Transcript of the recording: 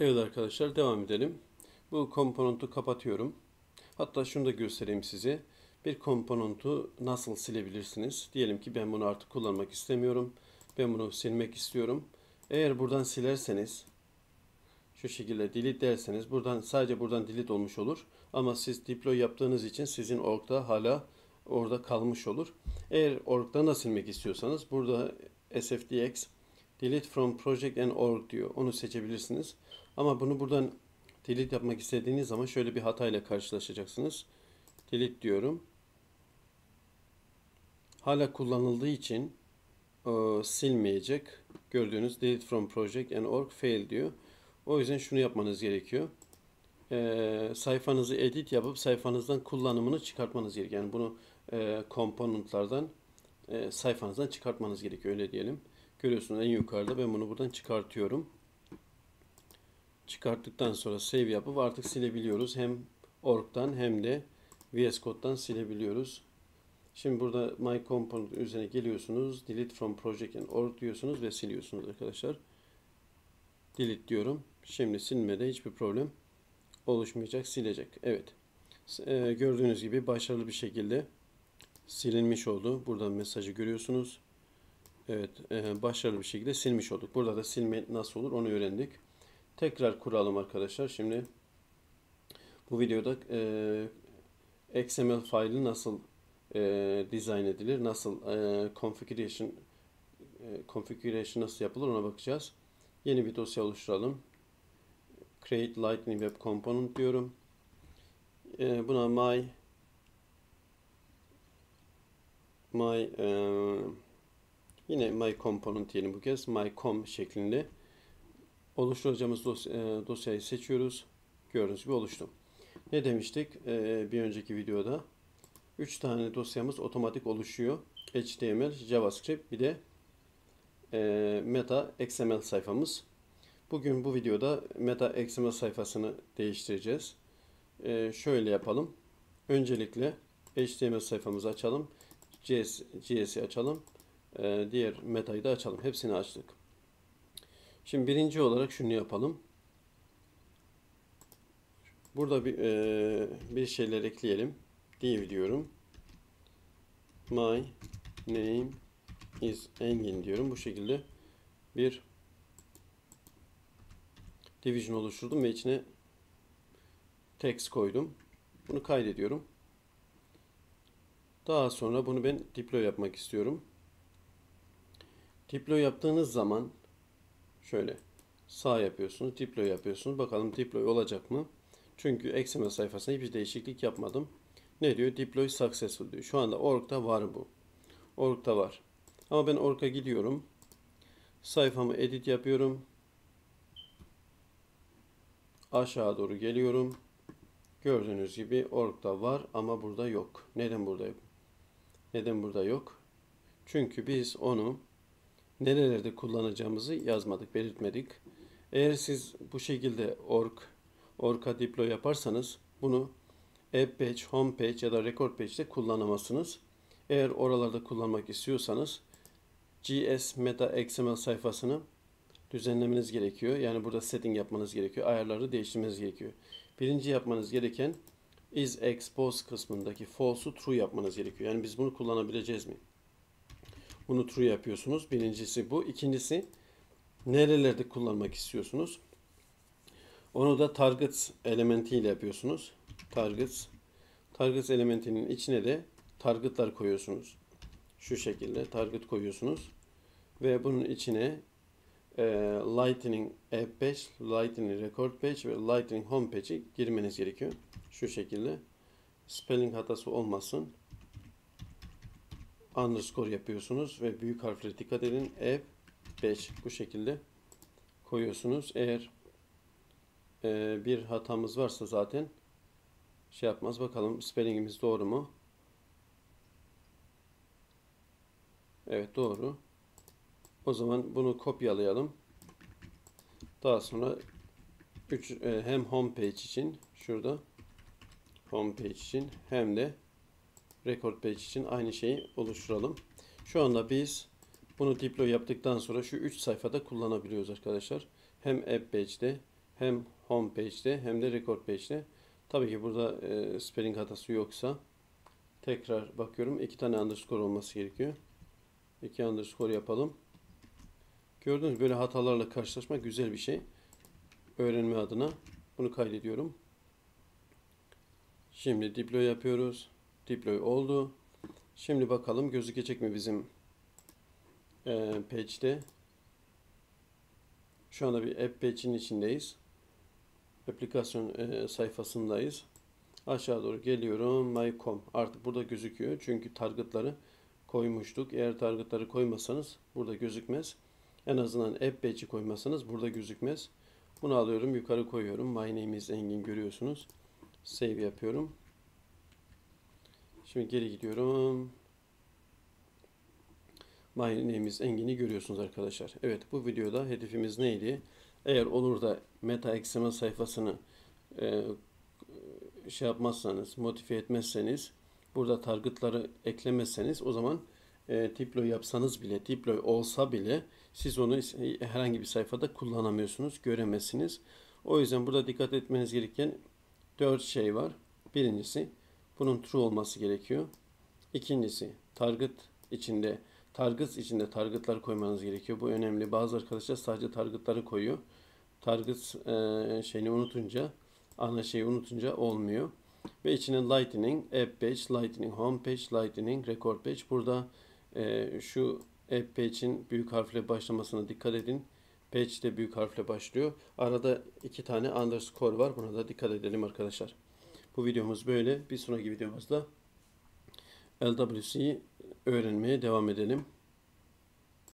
Evet arkadaşlar, devam edelim. Bu komponentu kapatıyorum. Hatta şunu da göstereyim size. Bir komponentu nasıl silebilirsiniz? Diyelim ki ben bunu artık kullanmak istemiyorum. Ben bunu silmek istiyorum. Eğer buradan silerseniz, şu şekilde delete derseniz, buradan sadece buradan delete olmuş olur. Ama siz deploy yaptığınız için sizin org'da hala orada kalmış olur. Eğer org'dan da silmek istiyorsanız burada SFDX delete from project and org diyor. Onu seçebilirsiniz. Ama bunu buradan delete yapmak istediğiniz zaman şöyle bir hatayla karşılaşacaksınız. Delete diyorum. Hala kullanıldığı için silmeyecek. Gördüğünüz delete from project and org fail diyor. O yüzden şunu yapmanız gerekiyor. Sayfanızı edit yapıp sayfanızdan kullanımını çıkartmanız gerekiyor. Yani bunu komponentlardan sayfanızdan çıkartmanız gerekiyor. Öyle diyelim. Görüyorsunuz en yukarıda ben bunu buradan çıkartıyorum. Çıkarttıktan sonra save yapıp artık silebiliyoruz. Hem org'dan hem de VS Code'dan silebiliyoruz. Şimdi burada My Component üzerine geliyorsunuz. Delete from project and org diyorsunuz ve siliyorsunuz arkadaşlar. Delete diyorum. Şimdi silmede hiçbir problem oluşmayacak. Silecek. Evet. Gördüğünüz gibi başarılı bir şekilde silinmiş oldu. Buradan mesajı görüyorsunuz. Evet. Başarılı bir şekilde silmiş olduk. Burada da silme nasıl olur onu öğrendik. Tekrar kuralım arkadaşlar. Şimdi bu videoda XML faili nasıl dizayn edilir, nasıl configuration nasıl yapılır ona bakacağız. Yeni bir dosya oluşturalım. Create Lightning Web Component diyorum. Buna yine My Component diyelim bu kez. My.com şeklinde oluşturacağımız dosyayı seçiyoruz. Gördüğünüz gibi oluştu. Ne demiştik bir önceki videoda? 3 tane dosyamız otomatik oluşuyor. HTML, JavaScript, bir de Meta XML sayfamız. Bugün bu videoda Meta XML sayfasını değiştireceğiz. Şöyle yapalım. Öncelikle HTML sayfamızı açalım. JS'i açalım. Diğer Meta'yı da açalım. Hepsini açtık. Şimdi birinci olarak şunu yapalım. Burada bir şeyler ekleyelim diye diyorum. My name is Engin diyorum. Bu şekilde bir division oluşturdum ve içine text koydum. Bunu kaydediyorum. Daha sonra bunu ben deploy yapmak istiyorum. Deploy yaptığınız zaman şöyle sağ yapıyorsunuz, deploy yapıyorsunuz. Bakalım deploy olacak mı? Çünkü XML sayfasında hiçbir değişiklik yapmadım. Ne diyor? Deploy successful diyor. Şu anda org'da var bu. Org'da var. Ama ben org'a gidiyorum. Sayfamı edit yapıyorum. Aşağı doğru geliyorum. Gördüğünüz gibi org'da var ama burada yok. Neden burada yok? Neden burada yok? Çünkü biz onu nerelerde kullanacağımızı yazmadık, belirtmedik. Eğer siz bu şekilde org'a deploy yaparsanız bunu App page, home page ya da record page'de kullanamazsınız. Eğer oralarda kullanmak istiyorsanız JS Meta XML sayfasını düzenlemeniz gerekiyor. Yani burada setting yapmanız gerekiyor. Ayarları değiştirmeniz gerekiyor. Birinci yapmanız gereken isExposed kısmındaki false'u true yapmanız gerekiyor. Yani biz bunu kullanabileceğiz mi? Bunu true yapıyorsunuz. Birincisi bu. İkincisi nerelerde kullanmak istiyorsunuz? Onu da targets elementiyle yapıyorsunuz. Targets elementinin içine de targetlar koyuyorsunuz. Şu şekilde target koyuyorsunuz. Ve bunun içine Lightning App page, Lightning Record page ve Lightning Home page'i girmeniz gerekiyor. Şu şekilde. Spelling hatası olmasın. Underscore yapıyorsunuz ve büyük harflere dikkat edin. App page bu şekilde koyuyorsunuz. Eğer bir hatamız varsa zaten şey yapmaz. Bakalım spellingimiz doğru mu? Evet, doğru. O zaman bunu kopyalayalım. Daha sonra hem homepage için şurada homepage için hem de record page için aynı şeyi oluşturalım. Şu anda biz bunu deploy yaptıktan sonra şu 3 sayfada kullanabiliyoruz arkadaşlar. Hem app page'de hem home page'de hem de record page'de. Tabii ki burada spelling hatası yoksa tekrar bakıyorum. 2 tane underscore olması gerekiyor. 2 underscore yapalım. Gördüğünüz gibi böyle hatalarla karşılaşmak güzel bir şey. Öğrenme adına bunu kaydediyorum. Şimdi deploy yapıyoruz. Deploy oldu. Şimdi bakalım gözükecek mi bizim page'de. Şu anda bir app page'in içindeyiz. Aplikasyon sayfasındayız. Aşağı doğru geliyorum. My.com artık burada gözüküyor. Çünkü targetları koymuştuk. Eğer targetları koymasanız burada gözükmez. En azından app page'i koymasanız burada gözükmez. Bunu alıyorum. Yukarı koyuyorum. My name is Engin görüyorsunuz. Save yapıyorum. Şimdi geri gidiyorum. My name is Engin'i görüyorsunuz arkadaşlar. Evet, bu videoda hedefimiz neydi? Eğer olur da meta XML sayfasını şey yapmazsanız, modifiye etmezseniz, burada targetları eklemezseniz, o zaman deploy yapsanız bile, deploy olsa bile siz onu herhangi bir sayfada kullanamıyorsunuz, göremezsiniz. O yüzden burada dikkat etmeniz gereken 4 şey var. Birincisi, bunun true olması gerekiyor. İkincisi, targets içinde targetlar koymanız gerekiyor. Bu önemli. Bazı arkadaşlar sadece targetları koyuyor. Targets şeyini unutunca, ana şeyi unutunca olmuyor. Ve içine Lightning App Page, Lightning Home Page, Lightning Record Page. Burada şu App Page'in büyük harfle başlamasına dikkat edin. Page de büyük harfle başlıyor. Arada 2 tane underscore var. Buna da dikkat edelim arkadaşlar. Bu videomuz böyle. Bir sonraki videomuzda LWC'yi öğrenmeye devam edelim.